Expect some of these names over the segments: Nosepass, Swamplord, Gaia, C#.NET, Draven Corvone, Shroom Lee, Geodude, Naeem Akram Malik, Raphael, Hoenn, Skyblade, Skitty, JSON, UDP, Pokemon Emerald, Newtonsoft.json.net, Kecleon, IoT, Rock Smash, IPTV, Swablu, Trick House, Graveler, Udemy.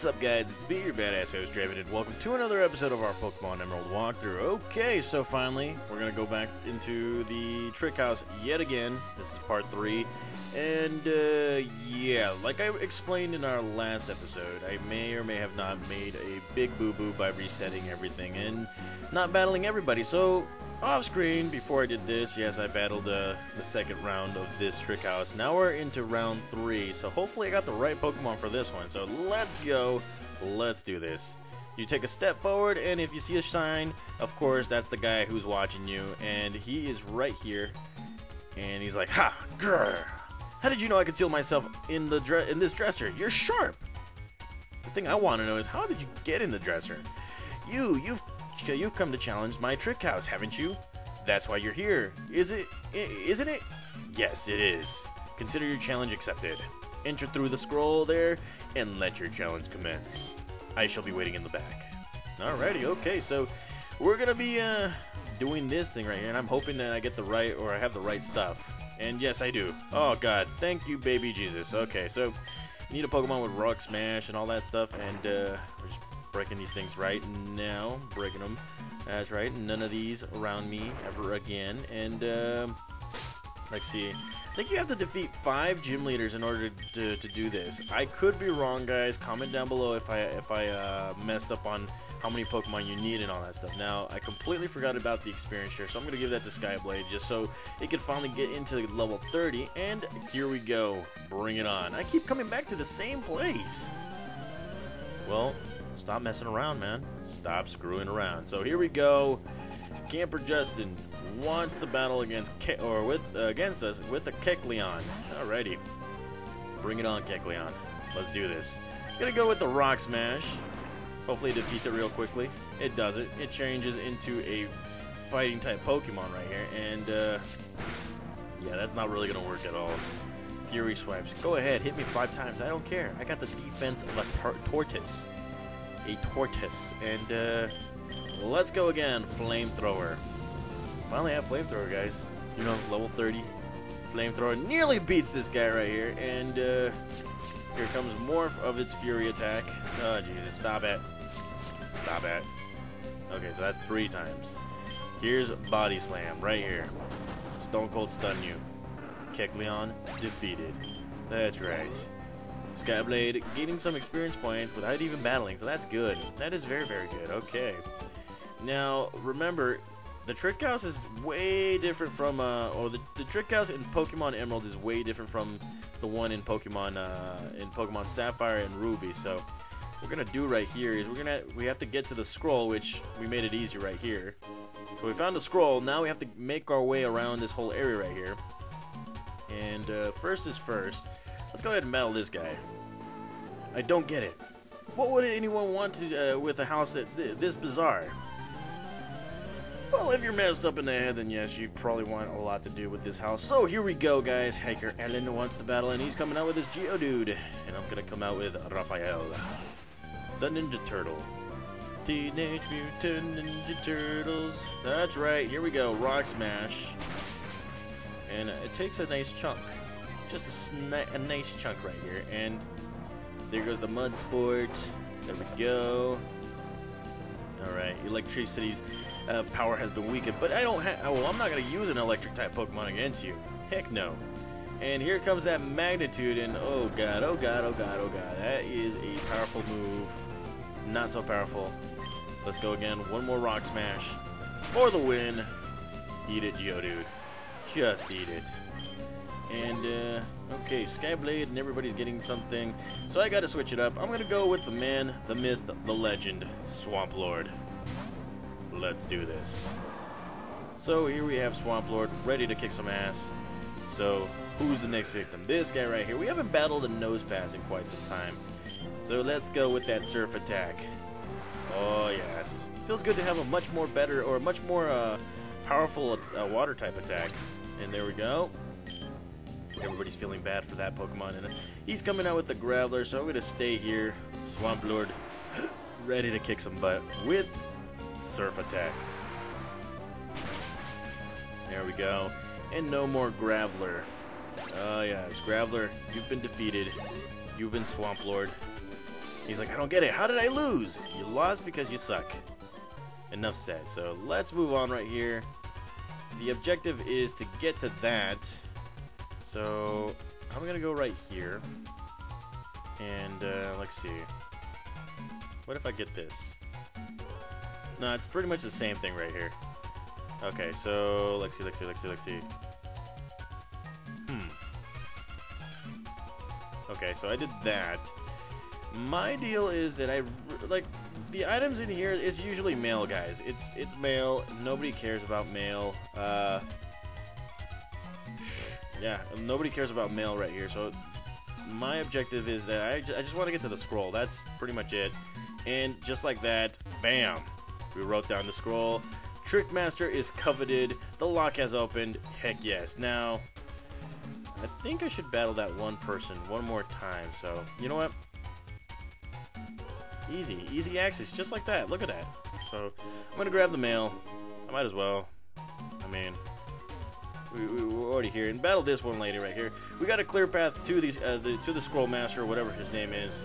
What's up, guys? It's me, your badass host, Draven, and welcome to another episode of our Pokemon Emerald walkthrough. Okay, so finally, we're going to go back into the Trick House yet again. This is part 3. And, yeah, like I explained in our last episode, I may or may have not made a big boo-boo by resetting everything and not battling everybody. So, off-screen, before I did this, yes, I battled the second round of this Trick House. Now we're into round 3, so hopefully I got the right Pokemon for this one. So let's go. Let's do this. You take a step forward, and if you see a sign, of course, that's the guy who's watching you. And he is right here, and he's like, ha! Grr! How did you know I could seal myself in this dresser? You're sharp! The thing I want to know is, how did you get in the dresser? You've come to challenge my Trick House, haven't you? That's why you're here. Isn't it? Yes, it is. Consider your challenge accepted. Enter through the scroll there, and let your challenge commence. I shall be waiting in the back. Alrighty, okay, so we're gonna be doing this thing right here, and I'm hoping that I get the right, or I have the right stuff. And yes, I do. Oh, God. Thank you, baby Jesus. Okay, so you need a Pokemon with Rock Smash and all that stuff. And we're just breaking these things right now. Breaking them. That's right. None of these around me ever again. And let's see. I think you have to defeat 5 gym leaders in order to do this. I could be wrong, guys. Comment down below if I messed up on how many Pokemon you need and all that stuff. Now, I completely forgot about the experience here, so I'm going to give that to Skyblade just so it could finally get into level 30, and here we go. Bring it on. I keep coming back to the same place. Well, stop messing around, man. Stop screwing around. So here we go. Camper Justin wants to battle against us with a Kecleon. Alrighty. Bring it on, Kecleon. Let's do this. Gonna go with the Rock Smash. Hopefully it defeats it real quickly. It doesn't. It changes into a fighting type Pokemon right here. And, yeah, that's not really going to work at all. Fury swipes. Go ahead. Hit me 5 times. I don't care. I got the defense of a tortoise. A tortoise. And, let's go again. Flamethrower. Finally I have flamethrower, guys. You know, level 30. Flamethrower nearly beats this guy right here. And, here comes more of its fury attack. Oh, Jesus. Stop it. Stop it. Okay, so that's 3 times. Here's Body Slam right here. Stone Cold Stun you. Kecleon defeated. That's right. Skyblade gaining some experience points without even battling, so that's good. That is very, very good. Okay. Now, remember, the Trick House is way different from, the Trick House in Pokemon Emerald is way different from the one in Pokemon Sapphire and Ruby, so what we're gonna do right here is we have to get to the scroll, which we made it easy right here. So we found a scroll. Now we have to make our way around this whole area right here. And first is first. Let's go ahead and battle this guy. I don't get it. What would anyone want to with a house that this bizarre? Well, if you're messed up in the head, then yes, you probably want a lot to do with this house. So here we go, guys. Hiker Ellen wants to battle, and he's coming out with his Geodude. And I'm gonna come out with Raphael, the Ninja Turtle. Teenage Mutant Ninja Turtles. That's right. Here we go. Rock Smash. And it takes a nice chunk. Just a nice chunk right here. And there goes the Mud Sport. There we go. Alright, Electricity's power has been weakened, but I don't have... Well, I'm not going to use an Electric-type Pokemon against you. Heck no. And here comes that Magnitude, and oh god, oh god, oh god, oh god. That is a powerful move. Not so powerful. Let's go again. One more Rock Smash. For the win. Eat it, Geodude. Just eat it. And, okay, Skyblade and everybody's getting something. So I gotta switch it up. I'm gonna go with the man, the myth, the legend, Swamplord. Let's do this. So here we have Swamplord ready to kick some ass. So who's the next victim? This guy right here. We haven't battled a Nosepass in quite some time. So let's go with that Surf Attack. Oh, yes. Feels good to have a much more better, or much more powerful water type attack. And there we go. Everybody's feeling bad for that Pokemon, and he's coming out with the Graveler, so I'm gonna stay here. Swamplord, ready to kick some butt with Surf Attack. There we go, and no more Graveler. Oh yes, Graveler, you've been defeated. You've been Swamplord. He's like, I don't get it. How did I lose? You lost because you suck. Enough said. So let's move on right here. The objective is to get to that. So I'm going to go right here. And let's see. What if I get this? No, it's pretty much the same thing right here. Okay, so let's see. Okay, so I did that. My deal is that I like the items in here. It's usually mail, guys. It's mail. Nobody cares about mail. Yeah, nobody cares about mail right here. So my objective is that I just want to get to the scroll. That's pretty much it. And just like that, bam, we wrote down the scroll. Trick Master is coveted. The lock has opened. Heck yes. Now, I think I should battle that one person one more time. So, you know what? Easy. Easy access. Just like that. Look at that. So, I'm going to grab the mail. I might as well. I mean, we're already here. And battle this one lady right here. We got a clear path to, the Scroll Master, or whatever his name is.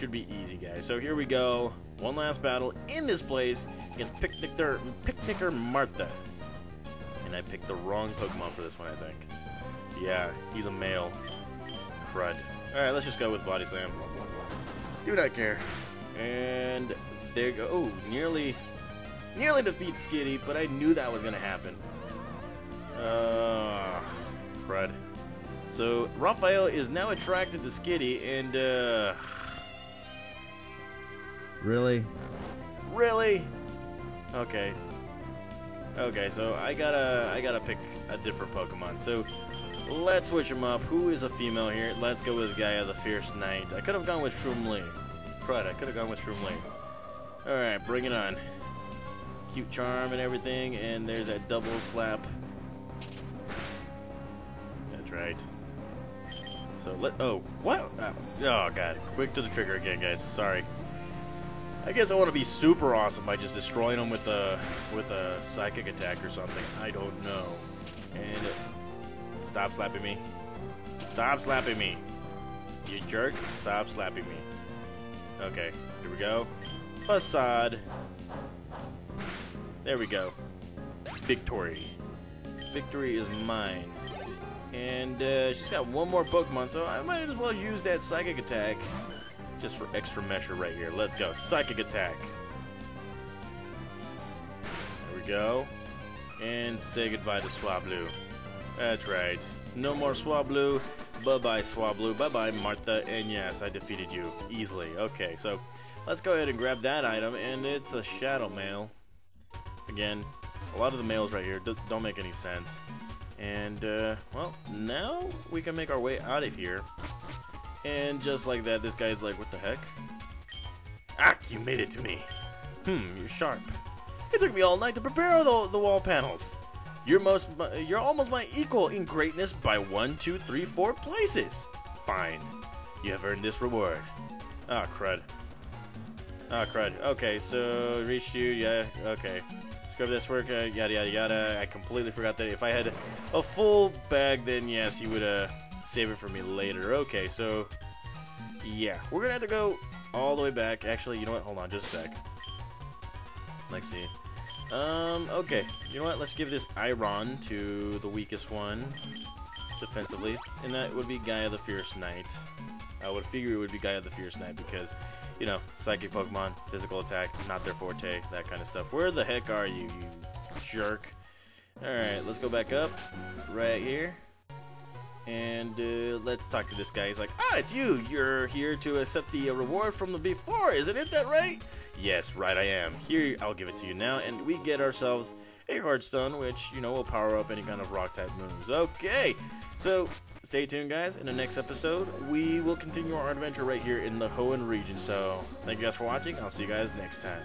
Should be easy, guys. So here we go. One last battle in this place against Picnicker Martha. And I picked the wrong Pokemon for this one, I think. Yeah, he's a male. Crud. Alright, let's just go with Body Slam. Do not care. And there you go. Oh, nearly defeat Skitty, but I knew that was going to happen. Crud. So, Raphael is now attracted to Skitty, and Really? Okay. Okay, so I gotta pick a different Pokemon. So let's switch him up. Who is a female here? Let's go with Gaia, the Fierce Knight. I could have gone with Shroom Lee. Crud, I could have gone with Shroom Lee. Alright, bring it on. Cute charm and everything, and there's that double slap. That's right. So oh god. Quick to the trigger again, guys. Sorry. I guess I want to be super awesome by just destroying them with a psychic attack or something. I don't know. And stop slapping me. Stop slapping me. You jerk. Stop slapping me. Okay, here we go. Facade. There we go. Victory. Victory is mine. And she's got one more Pokemon, so I might as well use that psychic attack. Just for extra measure right here. Let's go. Psychic attack. There we go. And say goodbye to Swablu. That's right. No more Swablu. Bye-bye, Swablu. Bye-bye, Martha. And yes, I defeated you. Easily. Okay, so let's go ahead and grab that item. And it's a shadow mail. Again, a lot of the mails right here don't make any sense. And, well, now we can make our way out of here. And just like that, this guy's like, what the heck? Ack, you made it to me. You're sharp. It took me all night to prepare the wall panels. You're almost my equal in greatness by 1, 2, 3, 4 places. Fine. You have earned this reward. Ah, crud. Ah, crud. Okay, so reached you, yeah, okay. Scrub this work, yada, yada, yada. I completely forgot that if I had a full bag, then yes, he would, save it for me later. Okay, so yeah, we're gonna have to go all the way back. Actually, you know what? Hold on, just a sec. Let's see. Okay. You know what? Let's give this Iron to the weakest one defensively, and that would be Gaia the Fierce Knight. I would figure it would be Gaia the Fierce Knight because, you know, psychic Pokemon, physical attack, not their forte, that kind of stuff. Where the heck are you, you jerk? All right, let's go back up right here. And let's talk to this guy. He's like, ah, it's you. You're here to accept the reward from the before, isn't it that right? Yes, right I am. Here, I'll give it to you now. And we get ourselves a Hearthstone, which, you know, will power up any kind of rock-type moves. Okay, so stay tuned, guys. In the next episode, we will continue our adventure right here in the Hoenn region. So thank you guys for watching. I'll see you guys next time.